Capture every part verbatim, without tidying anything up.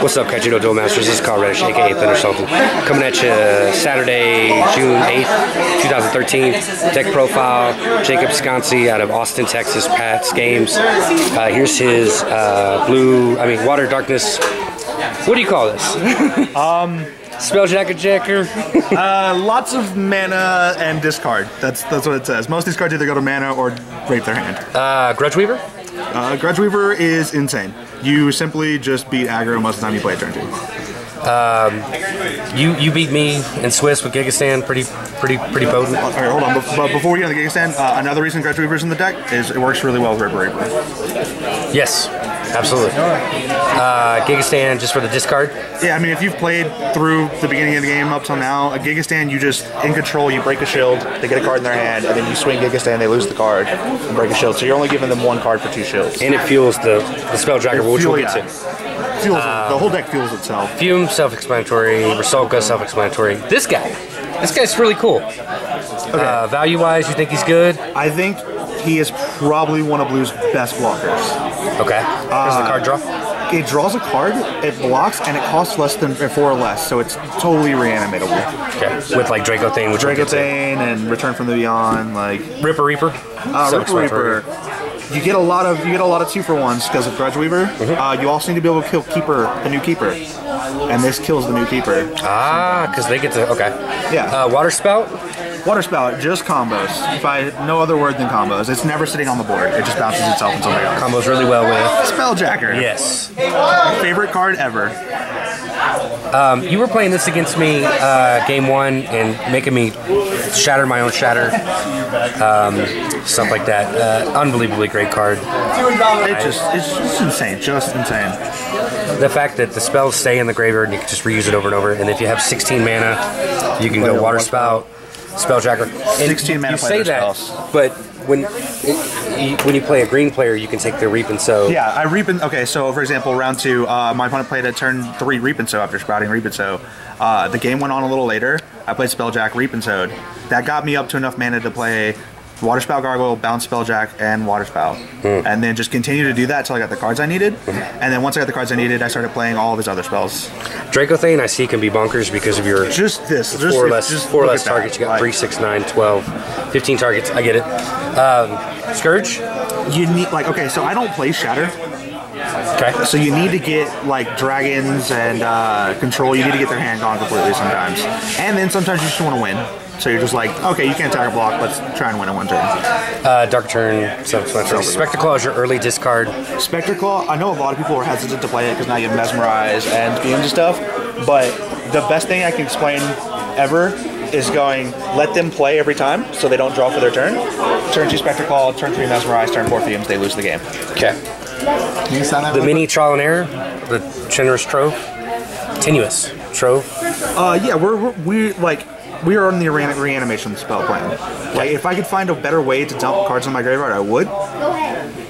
What's up, Kaijudo Duel Masters? This is Carl Reddish, aka Thunder something. Coming at you Saturday, June eighth, two thousand thirteen. Deck profile, Jacob Sconci out of Austin, Texas, Pats Games. Uh, here's his uh, blue, I mean, water darkness. What do you call this? um... Spelljacker Jacker. uh, lots of mana and discard. That's that's what it says. Most of these cards either go to mana or rape their hand. Uh, Grudge Weaver? Uh, Grudge Weaver is insane. You simply just beat aggro most of the time you play a turn two. Um, you you beat me in Swiss with Gigastand, pretty pretty pretty potent. All right, hold on. But, but before we get on the Gigastand, uh, another reason Grudge Weaver's in the deck is it works really well with Ripper Reaper. Yes. Absolutely. Uh, Gigastand just for the discard? Yeah, I mean, if you've played through the beginning of the game up till now, a Gigastand, you just, in control, you break a shield, they get a card in their hand, and then you swing Gigastand, they lose the card, and break a shield. So you're only giving them one card for two shields. And it fuels the, the Spelljacker, which we'll get to. Fuels, um, the whole deck fuels itself. Fumes, self-explanatory. Rasulka, self-explanatory. This guy. This guy's really cool. Okay. Uh, value-wise, you think he's good? I think he is probably one of Blue's best blockers. Okay. Does uh, the card draw? It draws a card, it blocks, and it costs less than four or less, so it's totally reanimatable. Okay. With like Draco Thane, which Draco Thane and Return from the Beyond, like Ripper Reaper. Uh, Ripper Reaper. You get a lot of you get a lot of two for ones because of Grudge Weaver. Mm-hmm. uh, you also need to be able to kill Keeper, the new Keeper, and this kills the new Keeper. Ah, because they get to okay. Yeah. Uh, Water Spout. Water Spout just combos. By no other word than combos. It's never sitting on the board. It just bounces itself until they else. Combos really well with Spelljacker. Yes. Favorite card ever. Um, you were playing this against me uh, game one and making me shatter my own shatter, um, stuff like that. Uh, unbelievably great card. It just, it's just insane, just insane. The fact that the spells stay in the graveyard and you can just reuse it over and over, and if you have sixteen mana, you can go Water Spout, Spelljacker. And sixteen mana. You say that, spells. But when it, when you play a green player, you can take their Reap and Sow. Yeah, I Reap and okay. So for example, round two, uh, my opponent played a turn three Reap and Sow after sprouting Reap and Sow. Uh, the game went on a little later. I played Spelljack Reap and Sowed. That got me up to enough mana to play Water Spout Gargoyle, bounce Spelljack, and Water Spout, mm. and then just continue to do that until I got the cards I needed. Mm-hmm. And then once I got the cards I needed, I started playing all of his other spells. Dracothane, I see, can be bonkers because of your just this four just, or less just four or less targets. You got like, three, six, nine, twelve, fifteen targets. I get it. Um, Scourge, you need like okay. So I don't play Shatter. Okay. So you need to get like dragons and uh, control. You need to get their hand gone completely sometimes, and then sometimes you just want to win. So you're just like, okay, you can't attack a block, let's try and win in one turn. Uh, dark turn, so Specter Claw is your early discard. Specter Claw, I know a lot of people are hesitant to play it because now you have Mesmerize and Fumes and stuff, but the best thing I can explain ever is going, let them play every time so they don't draw for their turn. Turn two Specter Claw, turn three Mesmerize, turn four Fumes, they lose the game. Okay. The mini trial and error, the Tenuous Trove. Tenuous Trove. Uh, yeah, we're, we're, we're like, we are on the reanimation spell plan. Like, if I could find a better way to dump cards in my graveyard, I would.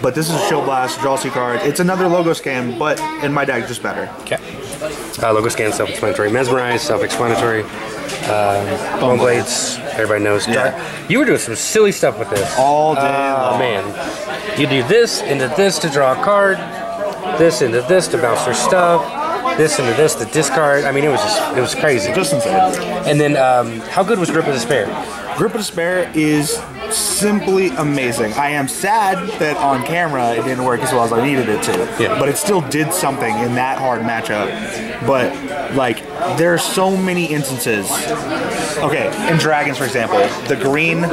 But this is a Show Blast, draw two card. It's another Logos Scan, but in my deck, just better. Okay. Uh, Logos Scan, self-explanatory. Mesmerize, self-explanatory. Uh, Bone Blades, everybody knows. Yeah. You were doing some silly stuff with this. All day uh, long. Man. You do this into this to draw a card, this into this to bounce their stuff. This into this, the discard. I mean, it was just, it was crazy. Just insane. And then, um, how good was Grip of Despair? Grip of Despair is simply amazing. I am sad that on camera it didn't work as well as I needed it to. Yeah. But it still did something in that hard matchup. But, like, there are so many instances. Okay, in Dragons, for example, the green, or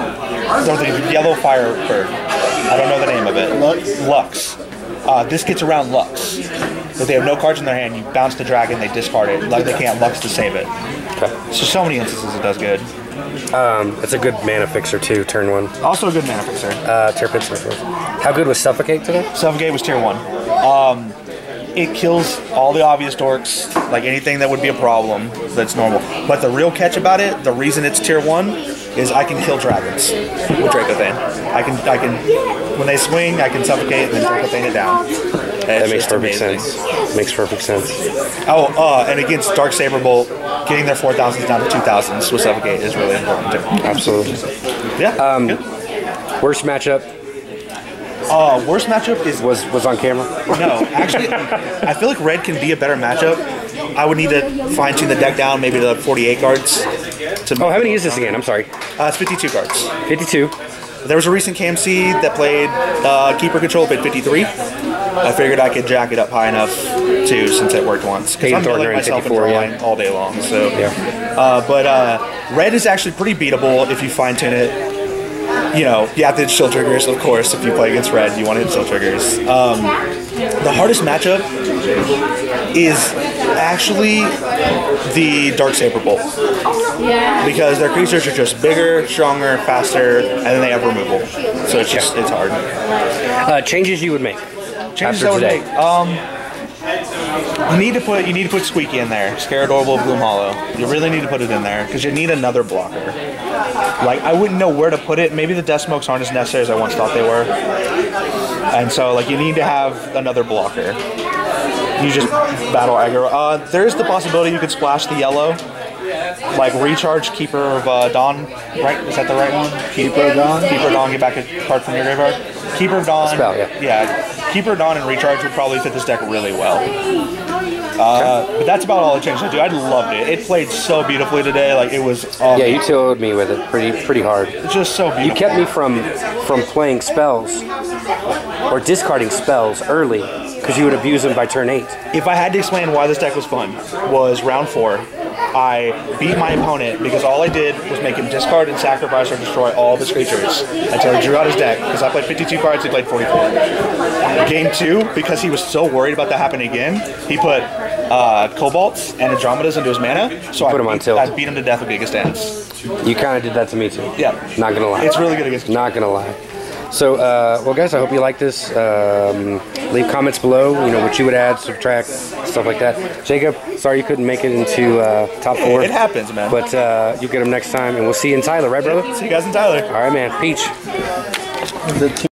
the yellow firebird. I don't know the name of it. Lux. Lux. Uh, this gets around Lux. If they have no cards in their hand, you bounce the dragon, they discard it. Like they can't Lux to save it. Okay. So, so many instances it does good. Um, it's a good mana fixer too, turn one. Also a good mana fixer. Uh, tear pits. How good was Suffocate today? Suffocate was tier one. Um, it kills all the obvious dorks, like anything that would be a problem that's normal. But the real catch about it, the reason it's tier one, is I can kill dragons with Dracothane. I can, I can, when they swing, I can suffocate and then Dracothane it down. And that makes perfect amazing. sense. Makes perfect sense. Oh, uh, and against Dark Saber Bolt, getting their four thousands down to two thousands with suffocate is really important too. Absolutely. Yeah. Um, worst matchup. Uh, worst matchup is was was on camera. No, actually, I feel like red can be a better matchup. I would need to fine tune the deck down maybe to forty-eight cards. To oh, I haven't used this again. I'm sorry. Uh, it's fifty-two cards. fifty-two. There was a recent K M C that played uh, Keeper Control, bid fifty-three. I figured I could jack it up high enough, too, since it worked once. Because I'm building myself into line yeah. all day long. So, yeah. uh, But uh, red is actually pretty beatable if you fine-tune it. You know, you have to hit shield triggers, of course, if you play against red. You want to hit shield triggers. Um, the hardest matchup is actually the Dark Saber Bolt. Because their creatures are just bigger, stronger, faster, and then they have removal. So it's just, it's hard. Uh, changes you would make. Changes after today. Make, um, you need to put you need to put Squeaky in there. Scared Orble of Gloom Hollow. You really need to put it in there because you need another blocker. Like I wouldn't know where to put it. Maybe the Death Smokes aren't as necessary as I once thought they were. And so like you need to have another blocker. You just battle aggro. Uh, there is the possibility you could splash the yellow. Like recharge Keeper of uh, Dawn, right? Is that the right one? Keeper of Dawn. Keeper of Dawn. Get back a card from your graveyard. Keeper of Dawn. Spell, yeah. yeah. Keeper of Dawn and recharge would probably fit this deck really well. Uh, okay. But that's about all the changes I do. I loved it. It played so beautifully today. Like it was. Awesome. Yeah, you tilled me with it pretty pretty hard. It's just so beautiful. You kept me from from playing spells or discarding spells early because you would abuse them by turn eight. If I had to explain why this deck was fun, was round four. I beat my opponent because all I did was make him discard and sacrifice or destroy all of his creatures until he drew out his deck because I played fifty-two cards, he played forty-four. Game two, because he was so worried about that happening again, he put uh, Cobalts and Andromedas into his mana, so I, put him beat, on tilt. I beat him to death with Gigastand. You kind of did that to me too. Yeah. Not going to lie. It's really good against Not going to lie. So, uh, well guys, I hope you like this. Um, leave comments below, you know, what you would add, subtract, stuff like that. Jacob, sorry you couldn't make it into uh, top four. It happens, man. But uh, you get them next time, and we'll see you in Tyler, right, brother? See you guys in Tyler. All right, man. Peach.